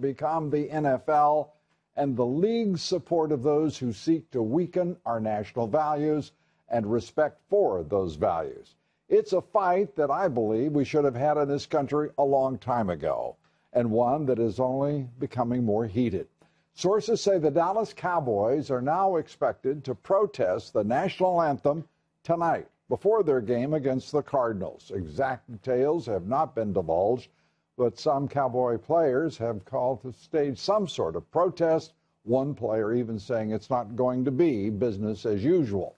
become the NFL and the league's support of those who seek to weaken our national values and respect for those values. It's a fight that I believe we should have had in this country a long time ago, and one that is only becoming more heated. Sources say the Dallas Cowboys are now expected to protest the national anthem tonight before their game against the Cardinals. Exact details have not been divulged, but some Cowboy players have called to stage some sort of protest, one player even saying it's not going to be business as usual.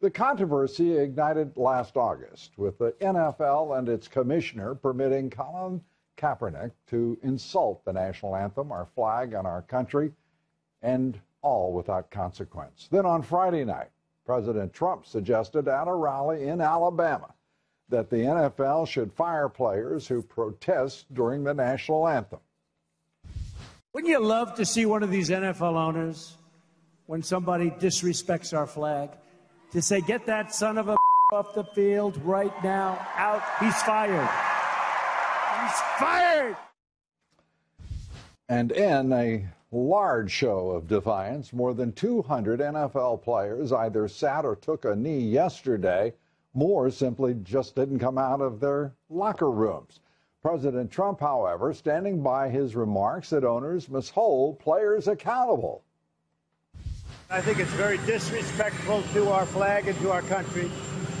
The controversy ignited last August with the NFL and its commissioner permitting Colin Kaepernick to insult the national anthem, our flag, and our country, and all without consequence. Then on Friday night, President Trump suggested at a rally in Alabama that the NFL should fire players who protest during the national anthem. Wouldn't you love to see one of these NFL owners, when somebody disrespects our flag, to say, get that son of a off the field right now, out, he's fired. He's fired! And in a large show of defiance, more than 200 NFL players either sat or took a knee yesterday. More simply just didn't come out of their locker rooms. President Trump, however, standing by his remarks that owners must hold players accountable. I think it's very disrespectful to our flag and to our country,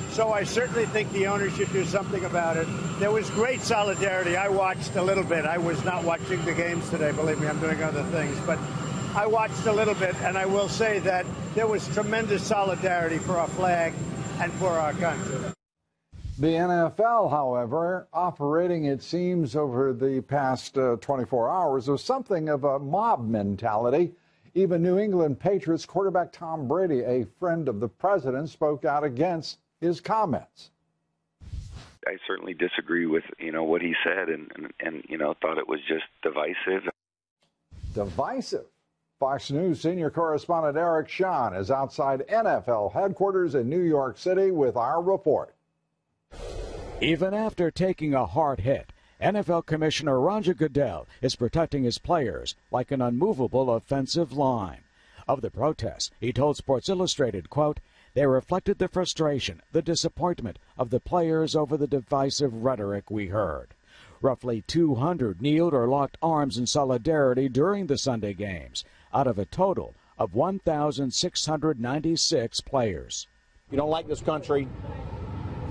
so I certainly think the owners should do something about it. There was great solidarity. I watched a little bit. I was not watching the games today. Believe me, I'm doing other things. But I watched a little bit, and I will say that there was tremendous solidarity for our flag and for our country. The NFL, however, operating, it seems, over the past 24 hours, was something of a mob mentality. Even New England Patriots quarterback Tom Brady, a friend of the president, spoke out against his comments. I certainly disagree with, what he said and thought it was just divisive. Divisive? Fox News senior correspondent Eric Shawn is outside NFL headquarters in New York City with our report. Even after taking a hard hit, NFL Commissioner Roger Goodell is protecting his players like an unmovable offensive line. Of the protests, he told Sports Illustrated, quote, "They reflected the frustration, the disappointment of the players over the divisive rhetoric we heard." Roughly 200 kneeled or locked arms in solidarity during the Sunday games, out of a total of 1,696 players. You don't like this country,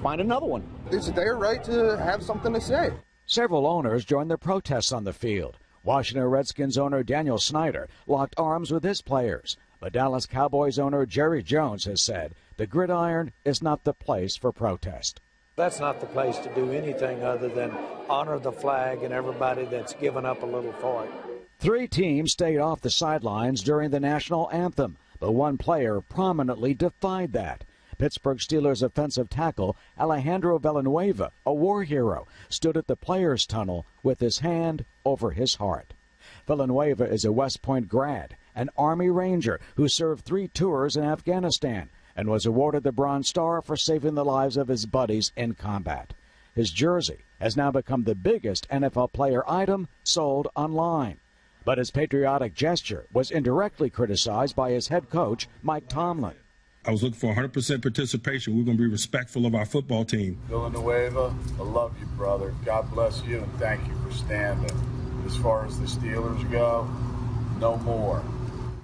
find another one. It's their right to have something to say. Several owners joined the protests on the field. Washington Redskins owner Daniel Snyder locked arms with his players, but Dallas Cowboys owner Jerry Jones has said the gridiron is not the place for protest. That's not the place to do anything other than honor the flag and everybody that's given up a little for it. Three teams stayed off the sidelines during the national anthem, but one player prominently defied that. Pittsburgh Steelers offensive tackle Alejandro Villanueva, a war hero, stood at the players' tunnel with his hand over his heart. Villanueva is a West Point grad, an Army Ranger who served 3 tours in Afghanistan and was awarded the Bronze Star for saving the lives of his buddies in combat. His jersey has now become the biggest NFL player item sold online. But his patriotic gesture was indirectly criticized by his head coach, Mike Tomlin. I was looking for 100% participation. We're going to be respectful of our football team. Villanueva, I love you, brother. God bless you, and thank you for standing. As far as the Steelers go, no more.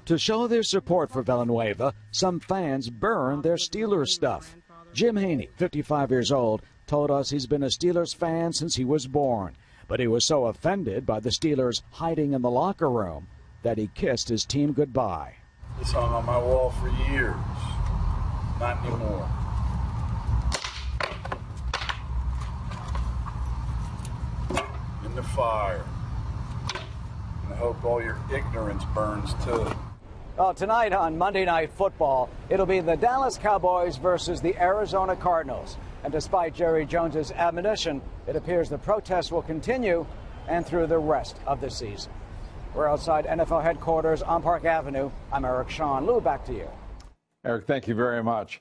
To show their support for Villanueva, some fans burned their Steelers stuff. Jim Haney, 55 years old, told us he's been a Steelers fan since he was born. But he was so offended by the Steelers hiding in the locker room that he kissed his team goodbye. It's hung on my wall for years. Not anymore. In the fire. And I hope all your ignorance burns too. Well, tonight on Monday Night Football, it'll be the Dallas Cowboys versus the Arizona Cardinals. And despite Jerry Jones's admonition, it appears the protests will continue and through the rest of the season. We're outside NFL headquarters on Park Avenue. I'm Eric Shawn. Lou, back to you. Eric, thank you very much.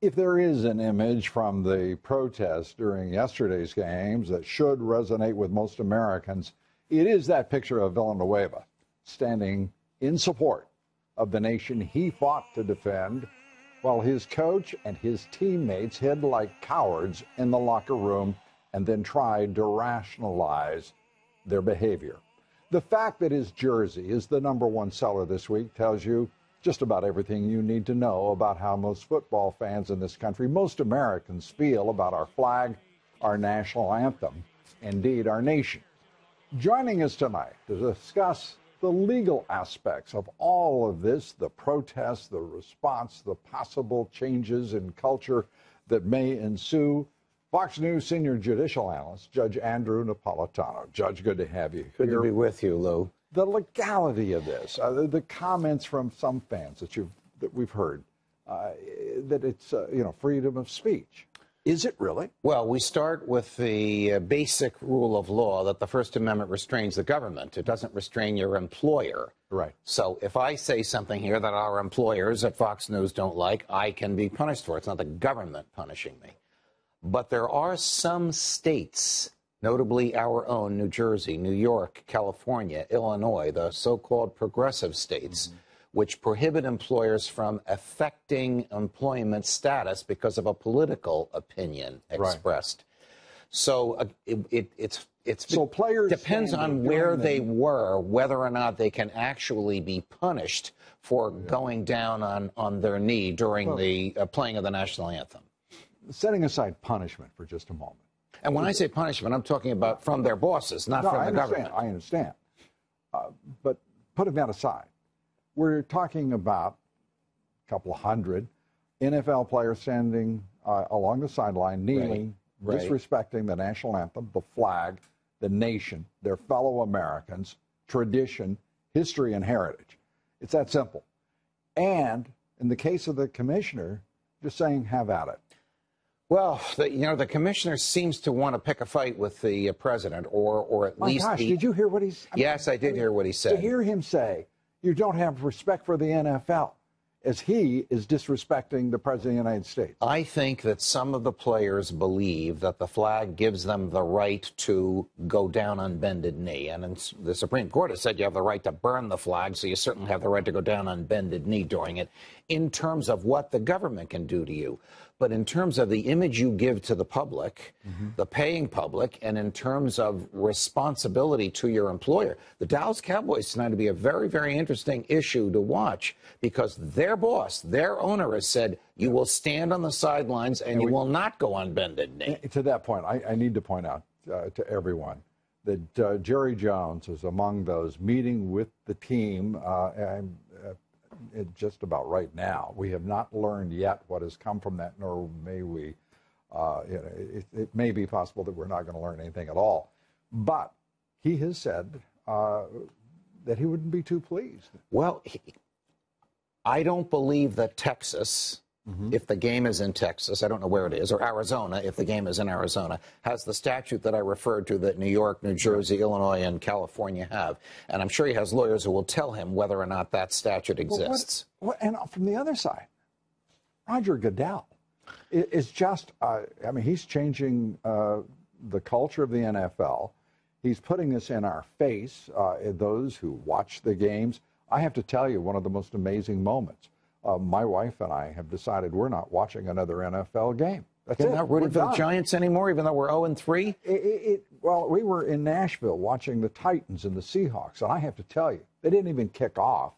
If there is an image from the protests during yesterday's games that should resonate with most Americans, It is that picture of Villanueva standing in support of the nation he fought to defend, while his coach and his teammates hid like cowards in the locker room and then tried to rationalize their behavior. The fact that his jersey is the #1 seller this week tells you just about everything you need to know about how most football fans in this country, most Americans, feel about our flag, our national anthem, indeed our nation. Joining us tonight to discuss the legal aspects of all of this, the protests, the response, the possible changes in culture that may ensue, Fox News senior judicial analyst, Judge Andrew Napolitano. Judge, good to have you. Good to be with you, Lou. The legality of this, the comments from some fans that we've heard, that it's freedom of speech. Is it really? Well, we start with the basic rule of law that the First Amendment restrains the government. It doesn't restrain your employer. Right. So if I say something here that our employers at Fox News don't like, I can be punished for it. It's not the government punishing me. But there are some states, notably our own, New Jersey, New York, California, Illinois, the so-called progressive states, which prohibit employers from affecting employment status because of a political opinion expressed. Right. So it depends on where they were, whether or not they can actually be punished for going down on their knee during the playing of the national anthem. Setting aside punishment for just a moment. And when I say punishment, I'm talking about from their bosses, not from the government. I understand. But putting that aside, we're talking about a couple of hundred NFL players standing along the sideline, kneeling, disrespecting the national anthem, the flag, the nation, their fellow Americans, tradition, history, and heritage. It's that simple. And in the case of the commissioner, just saying, have at it. Well, the commissioner seems to want to pick a fight with the president, or at least... My gosh, did you hear what he said? Yes, I did hear what he said. To hear him say, you don't have respect for the NFL, as he is disrespecting the president of the United States. I think that some of the players believe that the flag gives them the right to go down on bended knee. And the Supreme Court has said you have the right to burn the flag, so you certainly have the right to go down on bended knee during it, in terms of what the government can do to you. But in terms of the image you give to the public, the paying public, and in terms of responsibility to your employer, the Dallas Cowboys tonight will be a very, very interesting issue to watch, because their boss, their owner, has said, you will stand on the sidelines and you will not go on bended knee. To that point, I need to point out to everyone that Jerry Jones is among those meeting with the team just about right now. We have not learned yet what has come from that, nor may we. It may be possible that we're not going to learn anything at all. But he has said that he wouldn't be too pleased. Well, I don't believe that Texas, if the game is in Texas, I don't know where it is, or Arizona, if the game is in Arizona, has the statute that I referred to that New York, New Jersey, Illinois, and California have. And I'm sure he has lawyers who will tell him whether or not that statute exists. And from the other side, Roger Goodell is just, I mean, he's changing the culture of the NFL. He's putting this in our face, those who watch the games. I have to tell you, one of the most amazing moments. My wife and I have decided we're not watching another NFL game. That's it. We're not rooting for the Giants anymore, even though we're 0-3? Well, we were in Nashville watching the Titans and the Seahawks, and I have to tell you, they didn't even kick off.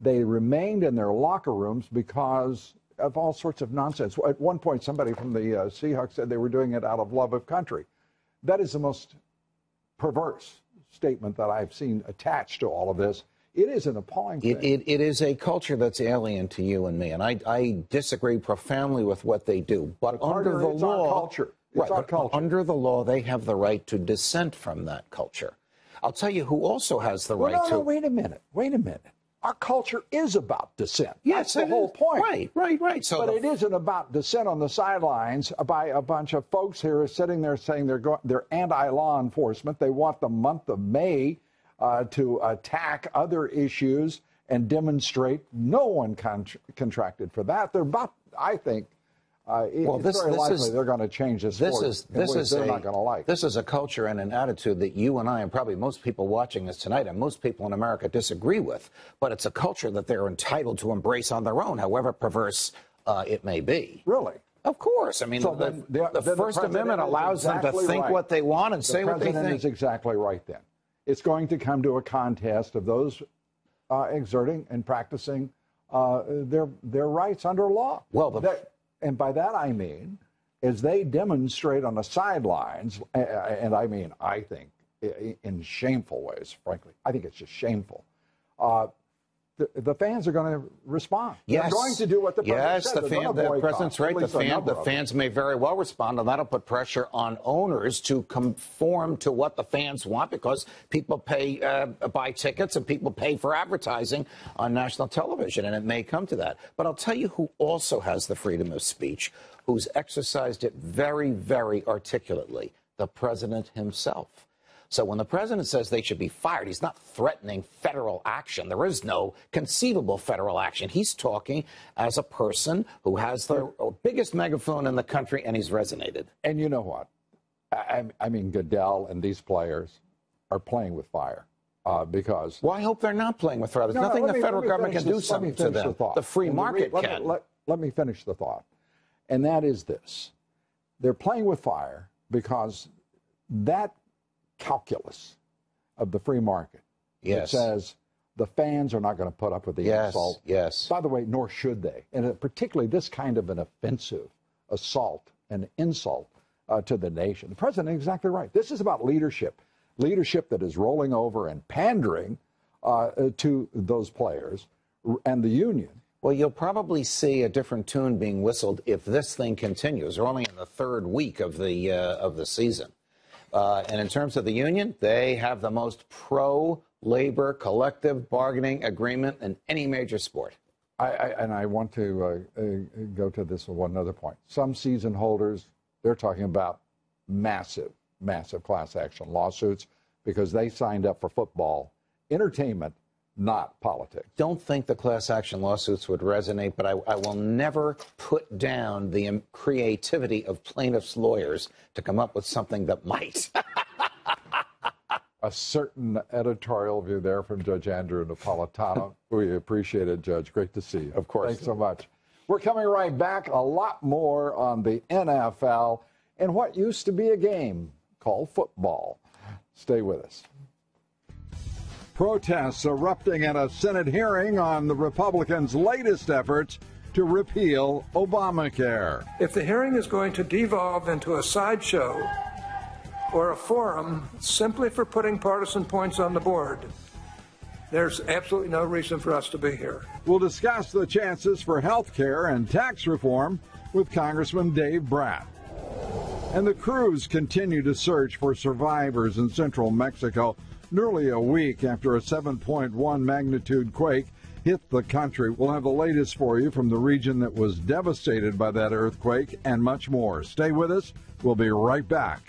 They remained in their locker rooms because of all sorts of nonsense. At one point, somebody from the Seahawks said they were doing it out of love of country. That is the most perverse statement that I've seen attached to all of this. It is an appalling thing. It is a culture that's alien to you and me, and I disagree profoundly with what they do. But under the law, under the law, they have the right to dissent from that culture. I'll tell you who also has the right to. No, wait a minute. Wait a minute. Our culture is about dissent. Yes, that's the whole point. Right. So but it isn't about dissent on the sidelines by a bunch of folks here sitting there saying they're anti-law enforcement. They want the month of May to attack other issues and demonstrate. No one contracted for that. They're about, I think, It's very likely they're going to change this sport in ways they're not going to like. This is a culture and an attitude that you and I and probably most people watching us tonight and most people in America disagree with, but it's a culture that they're entitled to embrace on their own, however perverse it may be. Really? Of course. I mean, so the First Amendment allows them to think what they want and say what they think. The president is exactly right then. It's going to come to a contest of those exerting and practicing their rights under law. Well, and by that I mean, as they demonstrate on the sidelines, and I mean, I think, in shameful ways, frankly. I think it's just shameful. The fans are going to respond. Yes. They're going to do what the president said. The president's right. The fans may very well respond, and that'll put pressure on owners to conform to what the fans want, because people pay buy tickets and people pay for advertising on national television, and it may come to that. But I'll tell you who also has the freedom of speech, who's exercised it very, very articulately: the president himself. So when the president says they should be fired, he's not threatening federal action. There is no conceivable federal action. He's talking as a person who has the biggest megaphone in the country, and he's resonated. And you know what? I mean, Goodell and these players are playing with fire because... Well, I hope they're not playing with fire. There's nothing the federal government can do something to them. The free market can. Let me finish the thought. And that is this. They're playing with fire because that calculus of the free market. Yes. It says the fans are not going to put up with the assault. Yes. By the way, nor should they. And particularly this kind of an offensive assault and insult to the nation. The president is exactly right. This is about leadership. Leadership that is rolling over and pandering to those players and the union. Well, you'll probably see a different tune being whistled if this thing continues. We're only in the third week of the season. And in terms of the union, they have the most pro-labor collective bargaining agreement in any major sport. I want to go to this one other point. Some season holders, they're talking about massive, massive class action lawsuits because they signed up for football, entertainment, not politics. Don't think the class action lawsuits would resonate, but I will never put down the creativity of plaintiffs' lawyers to come up with something that might. A certain editorial view there from Judge Andrew Napolitano. We appreciate it, Judge. Great to see you. Of course. Thanks so much. We're coming right back. A lot more on the NFL and what used to be a game called football. Stay with us. Protests erupting at a Senate hearing on the Republicans' latest efforts to repeal Obamacare. If the hearing is going to devolve into a sideshow or a forum simply for putting partisan points on the board, there's absolutely no reason for us to be here. We'll discuss the chances for health care and tax reform with Congressman Dave Brat. And the crews continue to search for survivors in central Mexico, nearly a week after a 7.1 magnitude quake hit the country. We'll have the latest for you from the region that was devastated by that earthquake and much more. Stay with us. We'll be right back.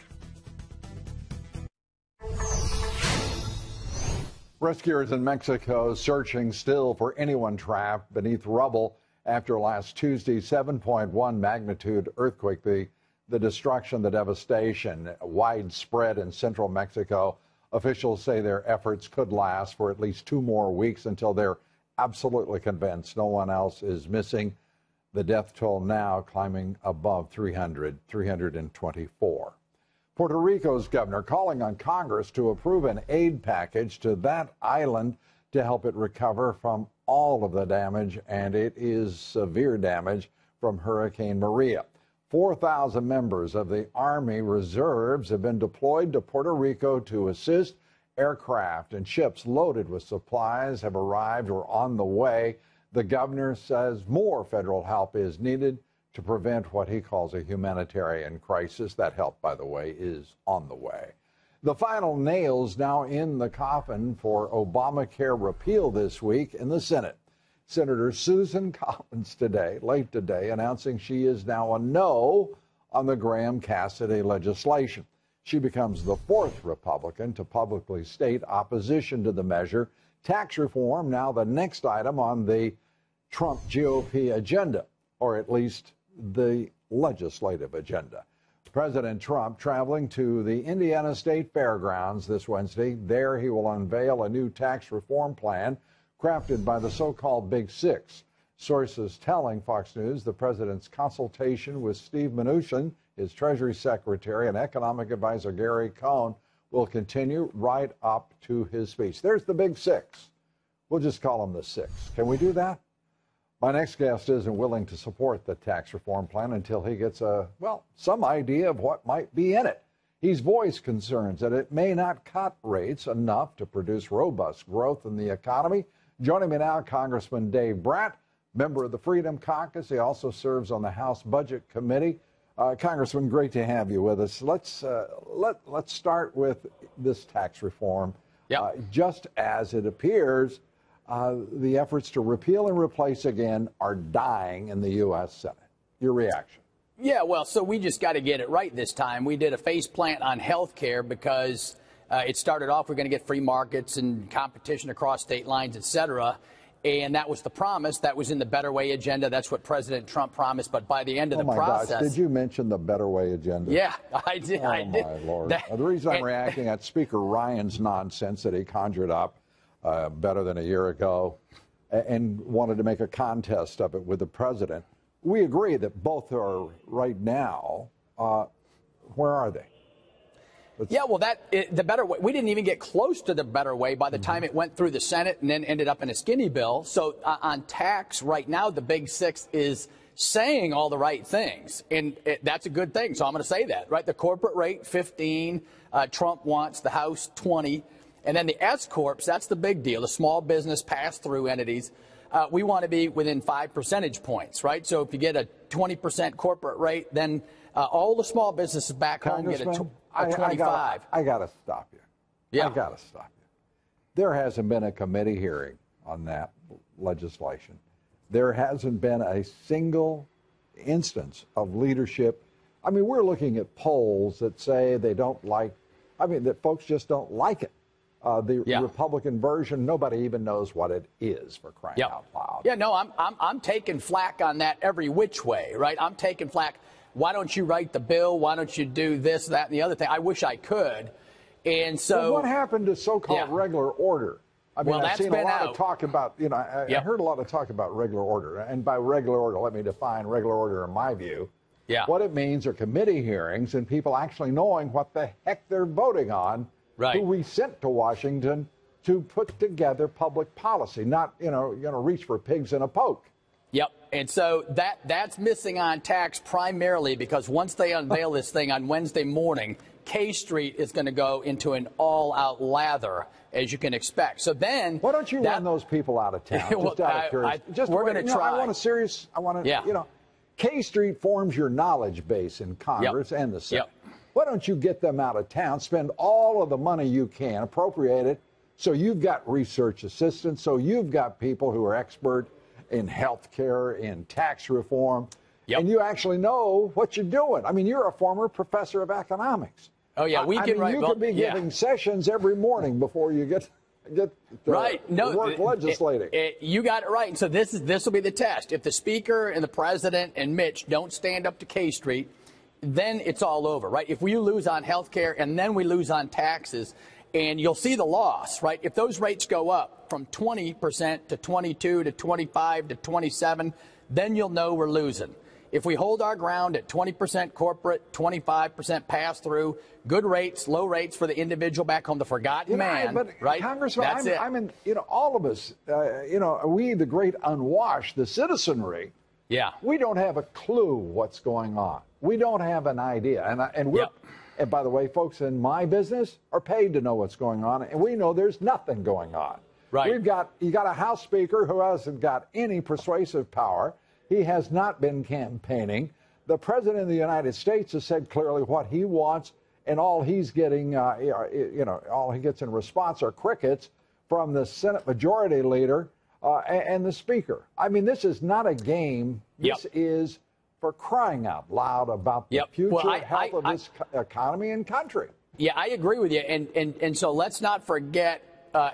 Rescuers in Mexico searching still for anyone trapped beneath rubble after last Tuesday's 7.1 magnitude earthquake. The destruction, the devastation, widespread in central Mexico. Officials say their efforts could last for at least 2 more weeks until they're absolutely convinced no one else is missing. The death toll now climbing above 300, 324. Puerto Rico's governor calling on Congress to approve an aid package to that island to help it recover from all of the damage, and it is severe damage from Hurricane Maria. 4,000 members of the Army Reserves have been deployed to Puerto Rico to assist. Aircraft and ships loaded with supplies have arrived or on the way. The governor says more federal help is needed to prevent what he calls a humanitarian crisis. That help, by the way, is on the way. The final nails now in the coffin for Obamacare repeal this week in the Senate. Senator Susan Collins today, late today, announcing she is now a no on the Graham-Cassidy legislation. She becomes the 4th Republican to publicly state opposition to the measure. Tax reform, now the next item on the Trump GOP agenda, or at least the legislative agenda. President Trump traveling to the Indiana State Fairgrounds this Wednesday. There he will unveil a new tax reform plan crafted by the so-called Big Six. Sources telling Fox News the president's consultation with Steve Mnuchin, his Treasury Secretary, and economic advisor Gary Cohn will continue right up to his speech. There's the Big Six. We'll just call them the Six. Can we do that? My next guest isn't willing to support the tax reform plan until he gets a, well, some idea of what might be in it. He's voiced concerns that it may not cut rates enough to produce robust growth in the economy. Joining me now, Congressman Dave Brat, member of the Freedom Caucus. He also serves on the House Budget Committee. Congressman, great to have you with us. Let's start with this tax reform. Yep. Just as it appears, the efforts to repeal and replace again are dying in the U.S. Senate. Your reaction? Yeah, well, so we just got to get it right this time. We did a faceplant on health care because it started off we're going to get free markets and competition across state lines, et cetera. And that was the promise. That was in the Better Way agenda. That's what President Trump promised. But by the end of the process... Oh, my gosh. Did you mention the Better Way agenda? Yeah, I did. Oh, my Lord. The reason I'm reacting at Speaker Ryan's nonsense that he conjured up better than a year ago and wanted to make a contest of it with the president. We agree that both are right now. Where are they? Yeah, well, the Better Way, we didn't even get close to the Better Way by the time it went through the Senate and then ended up in a skinny bill. So on tax right now, the Big Six is saying all the right things, and that's a good thing. So I'm going to say that, right? The corporate rate, 15, Trump wants, the House, 20, and then the S-Corps, that's the big deal, the small business pass-through entities. We want to be within 5 percentage points, right? So if you get a 20% corporate rate, then all the small businesses back home get a 25. I got to stop you. Yeah. I got to stop you. There hasn't been a committee hearing on that legislation. There hasn't been a single instance of leadership. I mean, we're looking at polls that say they don't like, I mean, that folks just don't like it. Republican version, nobody even knows what it is, for crying out loud. Yeah, no, I'm taking flack on that every which way, right? I'm taking flack. Why don't you write the bill? Why don't you do this, that, and the other thing? I wish I could. And so... Well, what happened to so-called regular order? I mean, well, I've seen a lot of talk about, you know, I heard a lot of talk about regular order. And by regular order, let me define regular order in my view. Yeah. What it means are committee hearings and people actually knowing what the heck they're voting on, right, who we sent to Washington to put together public policy, not, you know, you're going to reach for pigs in a poke. Yep. And so that's missing on tax primarily because once they unveil this thing on Wednesday morning, K Street is going to go into an all-out lather, as you can expect. So then... Why don't you run those people out of town? Well, just out of curiosity. We're going to try. I want a serious... I want to, you know, K Street forms your knowledge base in Congress and the Senate. Yep. Why don't you get them out of town, spend all of the money you can, appropriate it, so you've got research assistants, so you've got people who are expert in health care, in tax reform, and you actually know what you're doing. I mean, you're a former professor of economics. Oh, yeah, we can write... You could be giving sessions every morning before you get to work legislating. You got it right. And so this will be the test. If the Speaker and the President and Mitch don't stand up to K Street, then it's all over, right? If we lose on health care and then we lose on taxes, and you'll see the loss, right? If those rates go up from 20% to 22 to 25 to 27, then you'll know we're losing. If we hold our ground at 20% corporate, 25% pass-through, good rates, low rates for the individual back home, the forgotten man, right? Congressman, you know, all of us, you know, we, the great unwashed, the citizenry, we don't have a clue what's going on. We don't have an idea. And by the way, folks in my business are paid to know what's going on, and we know there's nothing going on. Right. You got a House Speaker who hasn't got any persuasive power. He has not been campaigning. The President of the United States has said clearly what he wants, and all he's getting, you know, all he gets in response are crickets from the Senate Majority Leader and the Speaker. I mean, this is not a game. This is, for crying out loud, about the future health of this economy and country. Yeah, I agree with you. And so let's not forget,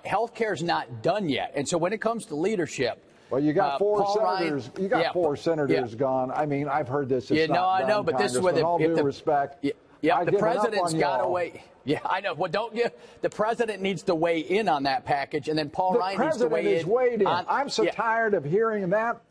health care is not done yet. And so when it comes to leadership, Well, you got four senators gone. I mean, I've heard this. I know, but this is where with all due respect. Yeah, the president's got to weigh. Yeah, I know. Well, don't you? The president needs to weigh in on that package, and then Paul Ryan needs to weigh in. I'm so tired of hearing that.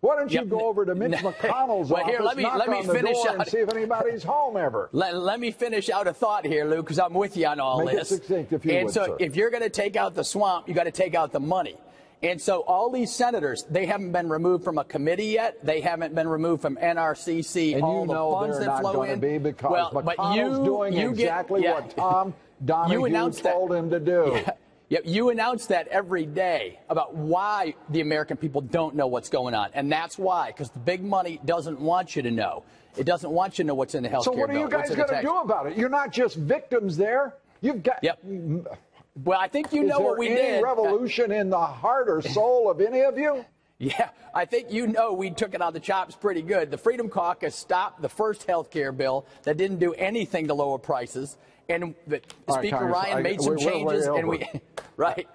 Why don't you go over to Mitch McConnell's office, knock on the door, and see if anybody's home ever? Let me finish out a thought here, Lou, because I'm with you on all this. Make it succinct, if you would, sir. If you're going to take out the swamp, you got to take out the money. And so all these senators, they haven't been removed from a committee yet. They haven't been removed from NRCC. And all the funds that flow in. because McConnell's doing exactly what Tom Donahue told him to do. Yeah, you announce that every day about why the American people don't know what's going on. And that's why, because the big money doesn't want you to know. It doesn't want you to know what's in the health care bill. So what are you guys going to do about it? You're not just victims there. You've got... Yep. Well, I think you know what we did. Is there any revolution in the heart or soul of any of you? Yeah, I think you know we took it on the chops pretty good. The Freedom Caucus stopped the first health care bill that didn't do anything to lower prices. And Speaker Ryan made some changes, and don't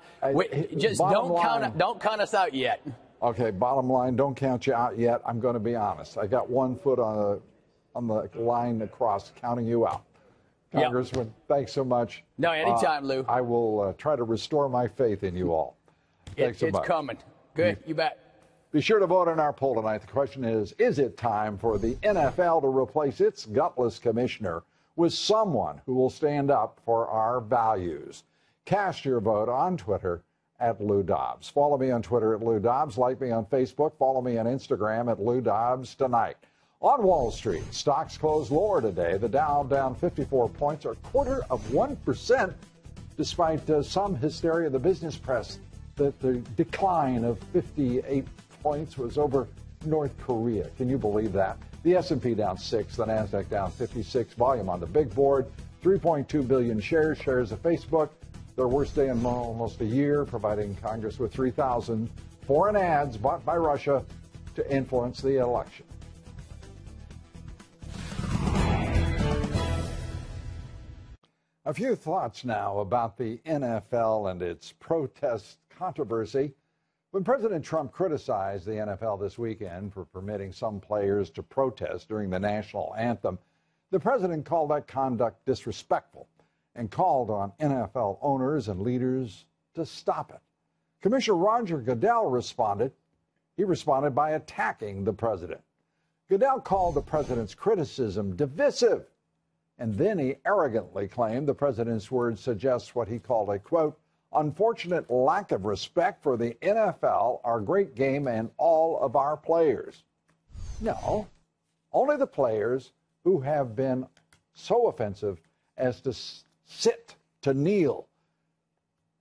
count us out yet. Okay, bottom line, don't count you out yet. I'm going to be honest. I got one foot on the line across counting you out. Congressman, thanks so much. No, anytime, Lou. I will try to restore my faith in you all. Thanks so much. It's coming. Good, you bet. Be sure to vote in our poll tonight. The question is it time for the NFL to replace its gutless commissioner with someone who will stand up for our values? Cast your vote on Twitter at Lou Dobbs. Follow me on Twitter at Lou Dobbs. Like me on Facebook. Follow me on Instagram at Lou Dobbs Tonight. On Wall Street, stocks closed lower today. The Dow down 54 points, or 0.25%, despite some hysteria in the business press that the decline of 58 points was over North Korea. Can you believe that? The S&P down 6, the NASDAQ down 56. Volume on the big board, 3.2 billion shares. Shares of Facebook, their worst day in almost a year, providing Congress with 3,000 foreign ads bought by Russia to influence the election. A few thoughts now about the NFL and its protest controversy. When President Trump criticized the NFL this weekend for permitting some players to protest during the national anthem, the president called that conduct disrespectful and called on NFL owners and leaders to stop it. Commissioner Roger Goodell responded. He responded by attacking the president. Goodell called the president's criticism divisive. And then he arrogantly claimed the president's words suggest what he called a, quote, unfortunate lack of respect for the NFL, our great game, and all of our players. No, only the players who have been so offensive as to sit, to kneel,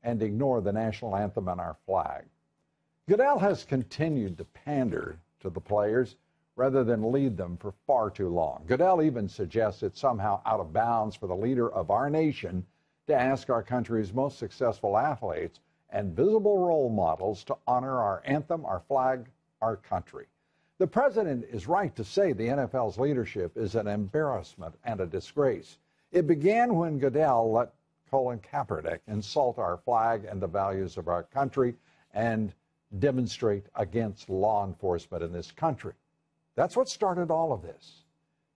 and ignore the national anthem and our flag. Goodell has continued to pander to the players rather than lead them for far too long. Goodell even suggests it's somehow out of bounds for the leader of our nation to ask our country's most successful athletes and visible role models to honor our anthem, our flag, our country. The president is right to say the NFL's leadership is an embarrassment and a disgrace. It began when Goodell let Colin Kaepernick insult our flag and the values of our country and demonstrate against law enforcement in this country. That's what started all of this.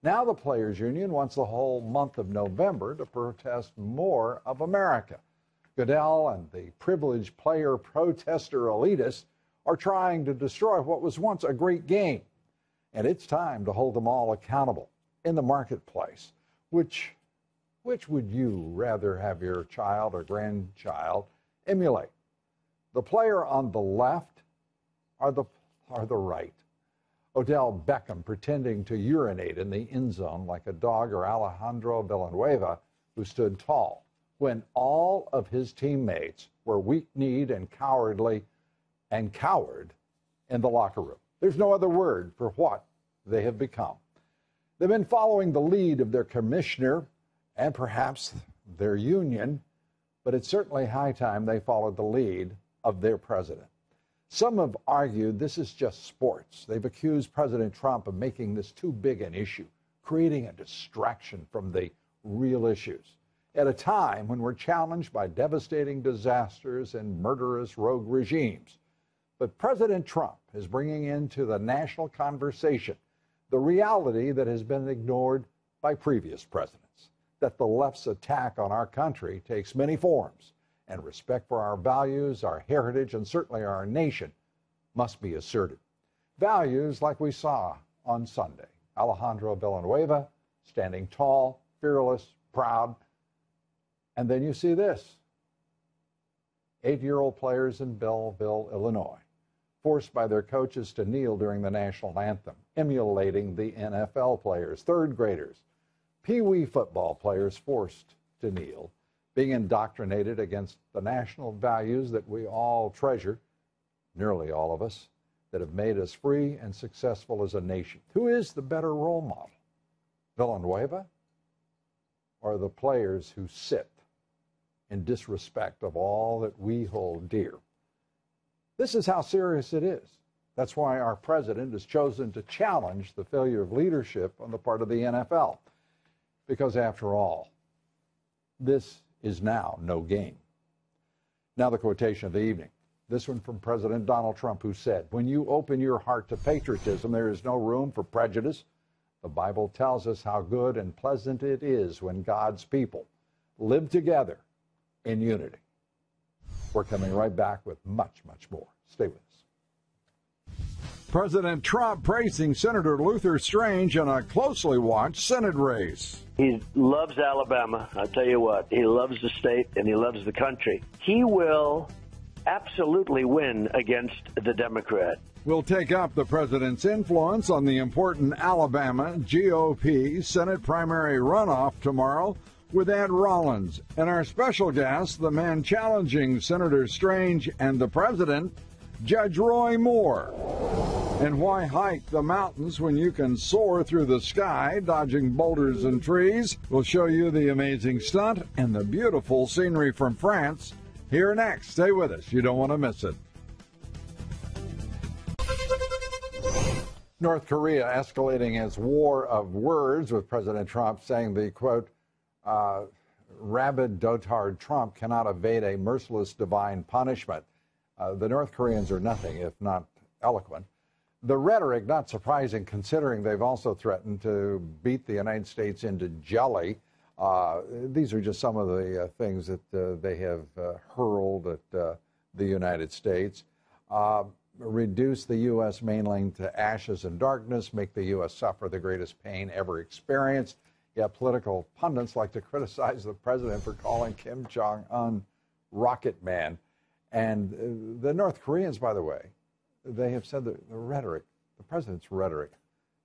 Now the Players Union wants the whole month of November to protest more of America. Goodell and the privileged player protester elitists are trying to destroy what was once a great game. And it's time to hold them all accountable in the marketplace. Which would you rather have your child or grandchild emulate? The player on the left or the right? Odell Beckham pretending to urinate in the end zone like a dog, or Alejandro Villanueva, who stood tall when all of his teammates were weak-kneed and cowered in the locker room. There's no other word for what they have become. They've been following the lead of their commissioner and perhaps their union, but it's certainly high time they followed the lead of their president. Some have argued this is just sports. They've accused President Trump of making this too big an issue, creating a distraction from the real issues. At a time when we're challenged by devastating disasters and murderous rogue regimes. But President Trump is bringing into the national conversation the reality that has been ignored by previous presidents, that the left's attack on our country takes many forms, and respect for our values, our heritage, and certainly our nation must be asserted. Values like we saw on Sunday. Alejandro Villanueva, standing tall, fearless, proud. And then you see this. 8-year-old players in Belleville, Illinois, forced by their coaches to kneel during the national anthem, emulating the NFL players, third graders, Pee Wee football players forced to kneel, being indoctrinated against the national values that we all treasure, nearly all of us, that have made us free and successful as a nation. Who is the better role model? Villanueva or the players who sit in disrespect of all that we hold dear? This is how serious it is. That's why our president has chosen to challenge the failure of leadership on the part of the NFL. Because after all, this is now no game. Now the quotation of the evening. This one from President Donald Trump, who said, "When you open your heart to patriotism, there is no room for prejudice. The Bible tells us how good and pleasant it is when God's people live together in unity." We're coming right back with much, much more. Stay with us. President Trump praising Senator Luther Strange in a closely watched Senate race. He loves Alabama. I'll tell you what, he loves the state and he loves the country. He will absolutely win against the Democrat. We'll take up the president's influence on the important Alabama GOP Senate primary runoff tomorrow with Ed Rollins and our special guest, the man challenging Senator Strange and the president, Judge Roy Moore. And why hike the mountains when you can soar through the sky, dodging boulders and trees? We'll show you the amazing stunt and the beautiful scenery from France. Here next. Stay with us. You don't want to miss it. North Korea escalating its war of words, with President Trump saying the, quote, rabid dotard Trump cannot evade a merciless divine punishment. The North Koreans are nothing if not eloquent. The rhetoric, not surprising, considering they've also threatened to beat the United States into jelly. These are just some of the things that they have hurled at the United States. Reduce the U.S. mainland to ashes and darkness, make the U.S. suffer the greatest pain ever experienced. Yet political pundits like to criticize the president for calling Kim Jong-un Rocket Man. And the North Koreans, by the way, they have said that the rhetoric, the president's rhetoric,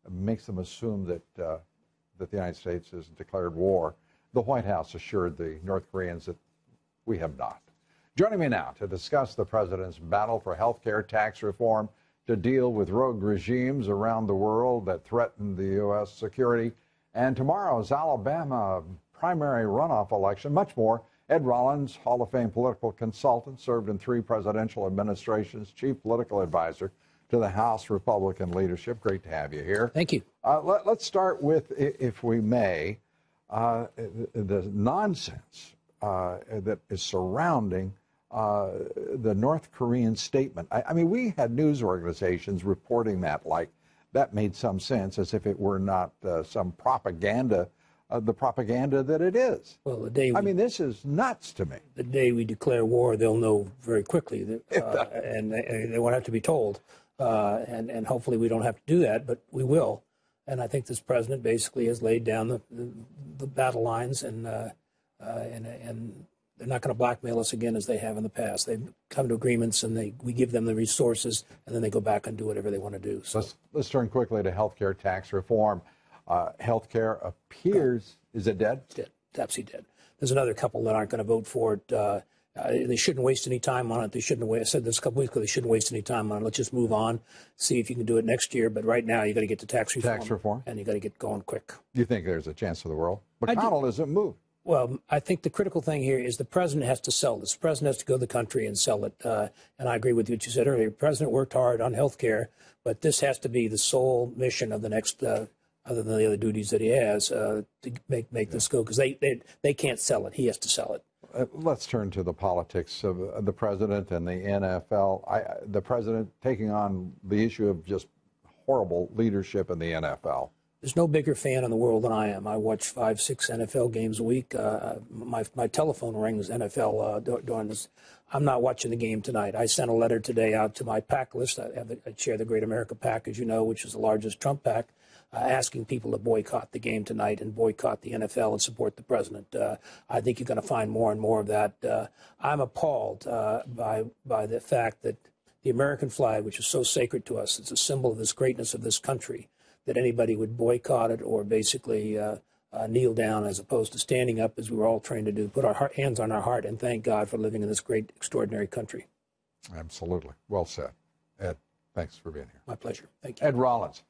makes them assume that that the United States has declared war. The White House assured the North Koreans that we have not. Joining me now to discuss the president's battle for health care, tax reform, to deal with rogue regimes around the world that threaten the U.S. security, and tomorrow's Alabama primary runoff election, much more, Ed Rollins, Hall of Fame political consultant, served in 3 presidential administrations, chief political advisor to the House Republican leadership. Great to have you here. Thank you. Let's start with, if we may, the nonsense that is surrounding the North Korean statement. I mean, we had news organizations reporting that like that made some sense, as if it were not some propaganda, the propaganda that it is. Well, the day this is nuts to me. The day we declare war, they'll know very quickly, that, and they won't have to be told. And hopefully we don't have to do that, but we will. And I think this president basically has laid down the battle lines, and they're not going to blackmail us again as they have in the past. They've come to agreements, and we give them the resources, and then they go back and do whatever they want to do. So let's turn quickly to health care tax reform. Health care appears, is it dead? It's dead. It's absolutely dead. There's another couple that aren't going to vote for it. They shouldn't waste any time on it. They shouldn't. I said this a couple weeks ago. They shouldn't waste any time on it. Let's just move on, see if you can do it next year. But right now, you got to get to tax reform, and you got to get going quick. Do you think there's a chance for the world? McConnell doesn't move. Well, I think the critical thing here is the president has to sell this. The president has to go to the country and sell it. And I agree with what you said earlier. The president worked hard on health care, but this has to be the sole mission of the next, other than the other duties that he has, to make this go, because they can't sell it. He has to sell it. Let's turn to the politics of the president and the NFL. The president taking on the issue of just horrible leadership in the NFL. There's no bigger fan in the world than I am. I watch 5-6 NFL games a week. My telephone rings NFL during this. I'm not watching the game tonight. I sent a letter today out to my PAC list. I chair the Great America PAC, as you know, which is the largest Trump PAC, asking people to boycott the game tonight and boycott the NFL and support the president. I think you're going to find more and more of that. I'm appalled by the fact that the American flag, which is so sacred to us, it's a symbol of this greatness of this country, that anybody would boycott it or basically kneel down as opposed to standing up, as we were all trained to do, put our hands on our heart and thank God for living in this great, extraordinary country. Absolutely. Well said. Ed, thanks for being here. My pleasure. Thank you. Ed Rollins,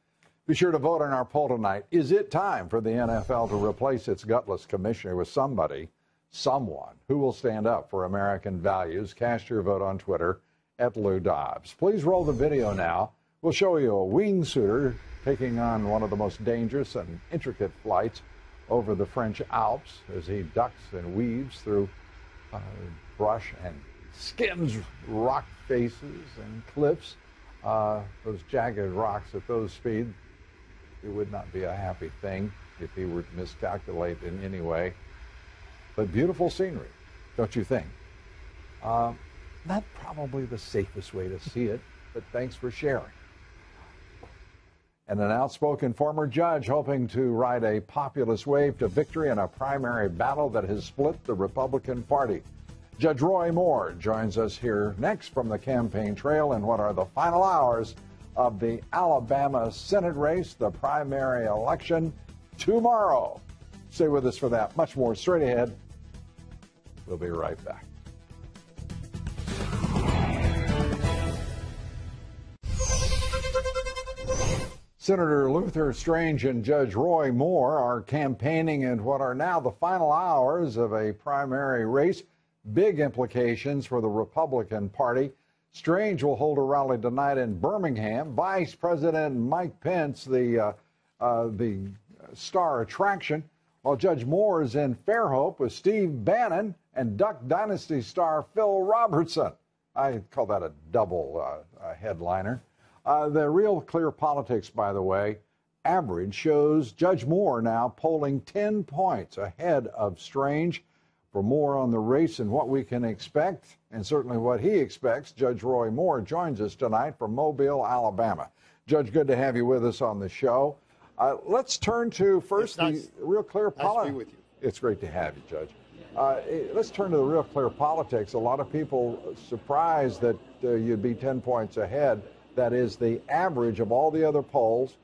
be sure to vote on our poll tonight. Is it time for the NFL to replace its gutless commissioner with someone who will stand up for American values? Cast your vote on Twitter at Lou Dobbs. Please roll the video now. We'll show you a wingsuiter taking on one of the most dangerous and intricate flights over the French Alps as he ducks and weaves through brush and skims rock faces and cliffs. Those jagged rocks at those speeds, it would not be a happy thing if he were to miscalculate in any way. But beautiful scenery, don't you think? Not probably the safest way to see it, but thanks for sharing. And an outspoken former judge hoping to ride a populist wave to victory in a primary battle that has split the Republican Party. Judge Roy Moore joins us here next from the campaign trail in what are the final hours of the Alabama Senate race, the primary election tomorrow. Stay with us for that. Much more straight ahead. We'll be right back. Senator Luther Strange and Judge Roy Moore are campaigning in what are now the final hours of a primary race. Big implications for the Republican Party. Strange will hold a rally tonight in Birmingham. Vice President Mike Pence, the star attraction, while Judge Moore is in Fairhope with Steve Bannon and Duck Dynasty star Phil Robertson. I call that a double headliner. The Real Clear Politics, by the way, average shows Judge Moore now polling 10 points ahead of Strange. For more on the race and what we can expect, and certainly what he expects, Judge Roy Moore joins us tonight from Mobile, Alabama. Judge, good to have you with us on the show. Let's turn to first the Real Clear Politics. Nice to be with you. It's great to have you, Judge. Let's turn to the Real Clear Politics. A lot of people surprised that you'd be 10 points ahead. That is the average of all the other polls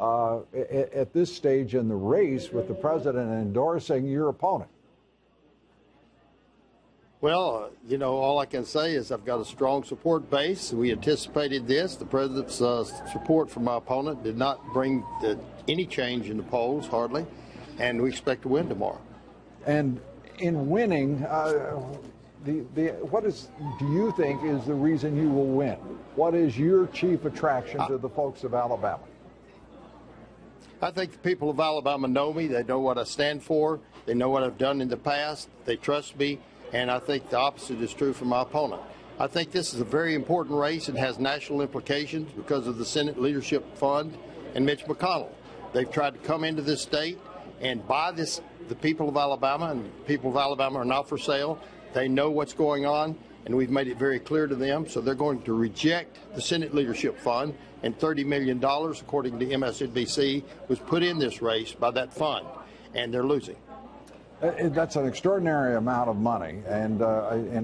at this stage in the race, with the president endorsing your opponent. Well, you know, all I can say is I've got a strong support base. We anticipated this. The president's support for my opponent did not bring any change in the polls, hardly, and we expect to win tomorrow. And in winning, do you think is the reason you will win? What is your chief attraction to the folks of Alabama? I think the people of Alabama know me. They know what I stand for. They know what I've done in the past. They trust me. And I think the opposite is true for my opponent. I think this is a very important race and has national implications because of the Senate Leadership Fund and Mitch McConnell. They've tried to come into this state and buy this, the people of Alabama, and the people of Alabama are not for sale. They know what's going on. And we've made it very clear to them, so they're going to reject the Senate Leadership Fund, and $30 million, according to MSNBC, was put in this race by that fund, and they're losing. That's an extraordinary amount of money, and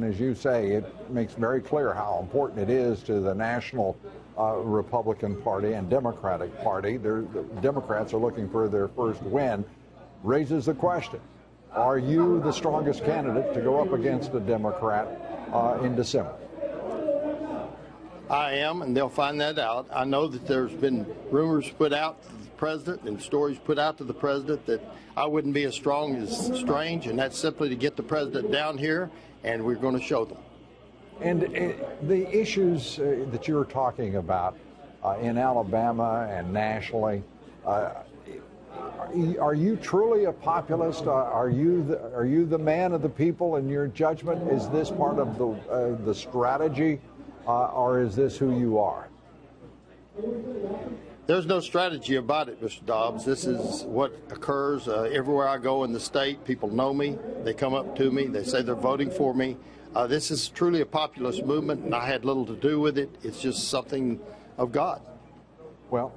as you say, it makes very clear how important it is to the national Republican Party and Democratic Party. The Democrats are looking for their first win. Raises the question, are you the strongest candidate to go up against a Democrat in December? I am, and they'll find that out. I know that there's been rumors put out to the president and stories put out to the president that I wouldn't be as strong as Strange, and that's simply to get the president down here, and we're going to show them. And the issues that you're talking about in Alabama and nationally, Are you truly a populist? Are you the man of the people? In your judgment, is this part of the strategy, or is this who you are? There's no strategy about it, Mr. Dobbs. This is what occurs everywhere I go in the state. People know me. They come up to me. They say they're voting for me. This is truly a populist movement, and I had little to do with it. It's just something of God. Well,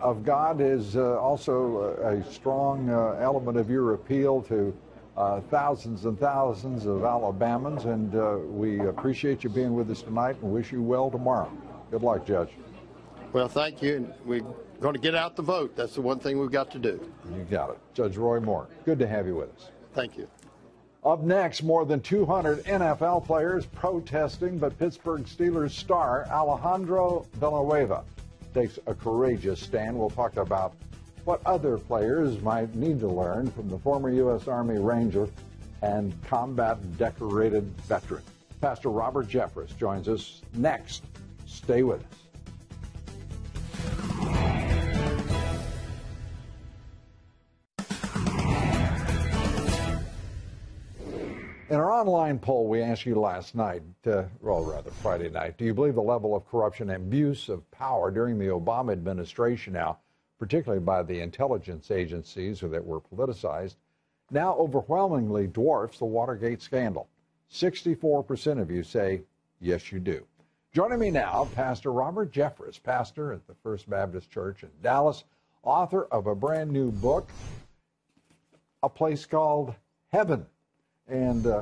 of God is also a strong element of your appeal to thousands and thousands of Alabamans, and we appreciate you being with us tonight and wish you well tomorrow. Good luck, Judge. Well, thank you, and we're going to get out the vote. That's the one thing we've got to do. You got it. Judge Roy Moore, good to have you with us. Thank you. Up next, more than 200 NFL players protesting, but Pittsburgh Steelers star Alejandro Villanueva takes a courageous stand. We'll talk about what other players might need to learn from the former U.S. Army Ranger and combat decorated veteran. Pastor Robert Jeffress joins us next. Stay with us. In our online poll, we asked you last night, well, rather Friday night, do you believe the level of corruption and abuse of power during the Obama administration now, particularly by the intelligence agencies that were politicized, now overwhelmingly dwarfs the Watergate scandal? 64% of you say, yes, you do. Joining me now, Pastor Robert Jeffress, pastor at the First Baptist Church in Dallas, author of a brand new book, A Place Called Heaven. And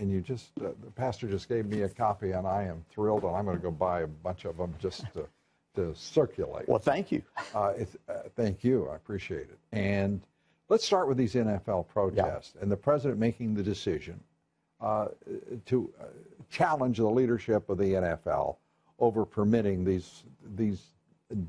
you just, the pastor just gave me a copy, and I am thrilled, and I'm going to go buy a bunch of them just to circulate. Well, thank you. Thank you. I appreciate it. And let's start with these NFL protests and the president making the decision to challenge the leadership of the NFL over permitting these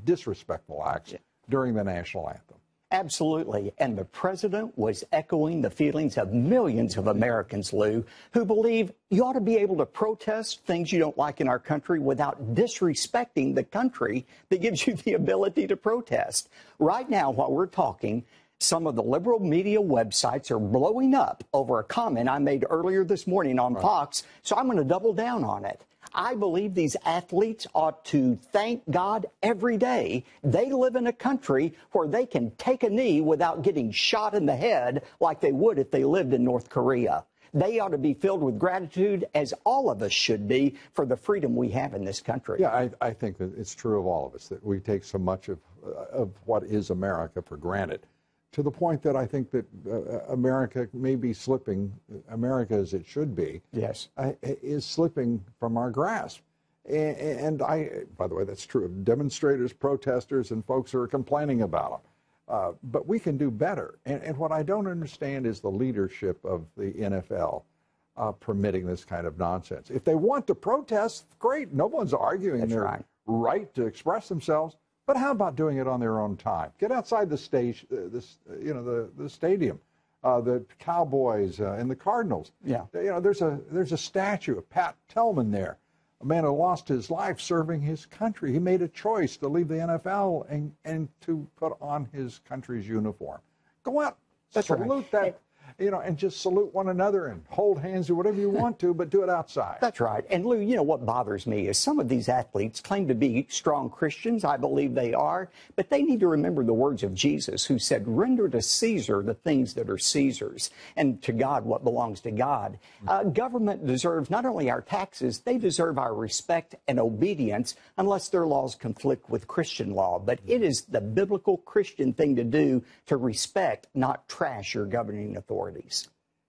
disrespectful acts during the national anthem. Absolutely. And the president was echoing the feelings of millions of Americans, Lou, who believe you ought to be able to protest things you don't like in our country without disrespecting the country that gives you the ability to protest. Right now, while we're talking, some of the liberal media websites are blowing up over a comment I made earlier this morning on Fox, so I'm going to double down on it. I believe these athletes ought to thank God every day. They live in a country where they can take a knee without getting shot in the head like they would if they lived in North Korea. They ought to be filled with gratitude, as all of us should be, for the freedom we have in this country. Yeah, I think that it's true of all of us, that we take so much of what is America for granted, to the point that I think that America may be slipping, America as it should be, is slipping from our grasp. And I, by the way, that's true of demonstrators, protesters, and folks who are complaining about them. But we can do better. And what I don't understand is the leadership of the NFL permitting this kind of nonsense. If they want to protest, great. No one's arguing their right to express themselves. But how about doing it on their own time? Get outside the stage, the stadium, the Cowboys and the Cardinals. Yeah, there's a statue of Pat Tillman there, a man who lost his life serving his country. He made a choice to leave the NFL and to put on his country's uniform. Go out, salute that. And just salute one another and hold hands or whatever you want to, but do it outside. That's right. And, Lou, what bothers me is some of these athletes claim to be strong Christians. I believe they are. But they need to remember the words of Jesus, who said, render to Caesar the things that are Caesar's, and to God what belongs to God. Government deserves not only our taxes, they deserve our respect and obedience, unless their laws conflict with Christian law. But it is the biblical Christian thing to do, to respect, not trash your governing authority.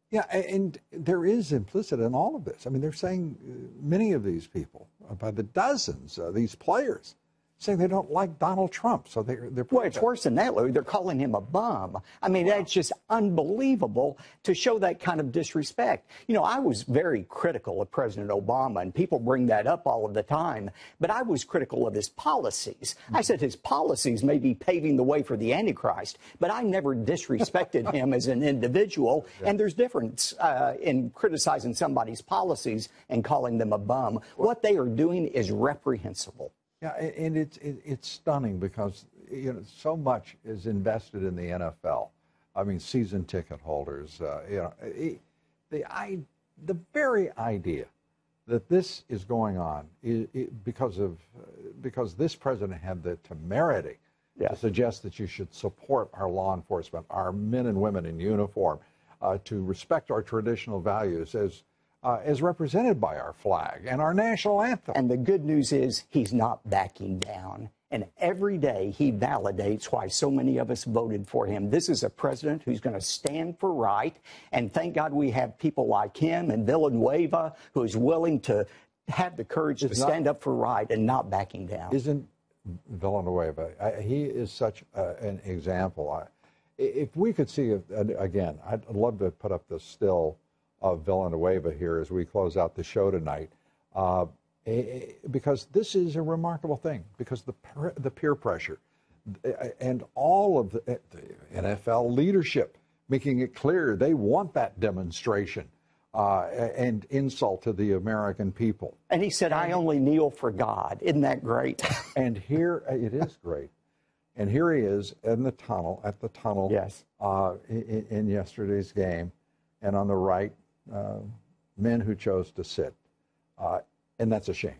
Yeah, and there is implicit in all of this. I mean, they're saying, many of these people, by the dozens, these players, saying they don't like Donald Trump. So they're well, it's worse than that, Lou. They're calling him a bum. I mean, that's just unbelievable to show that kind of disrespect. I was very critical of President Obama, and people bring that up all of the time, but I was critical of his policies. I said his policies may be paving the way for the Antichrist, but I never disrespected him as an individual, and there's difference in criticizing somebody's policies and calling them a bum. What they are doing is reprehensible. Yeah, and it's stunning because you know, so much is invested in the NFL. I mean, season ticket holders, you know, the very idea that this is going on because this president had the temerity to suggest that you should support our law enforcement, our men and women in uniform, to respect our traditional values as represented by our flag and our national anthem. And the good news is he's not backing down. And every day he validates why so many of us voted for him. This is a president who's going to stand for right. And thank God we have people like him and Villanueva who is willing to have the courage to stand up for right and not backing down. Isn't Villanueva, he is such an example. If we could see, again, I'd love to put up the still of Villanueva here as we close out the show tonight. Because this is a remarkable thing, because the peer pressure and all of the NFL leadership making it clear they want that demonstration and insult to the American people. And he said, I only kneel for God. Isn't that great? And here, it is great. And here he is in the tunnel, at the tunnel in yesterday's game, and on the right, men who chose to sit. And that's a shame.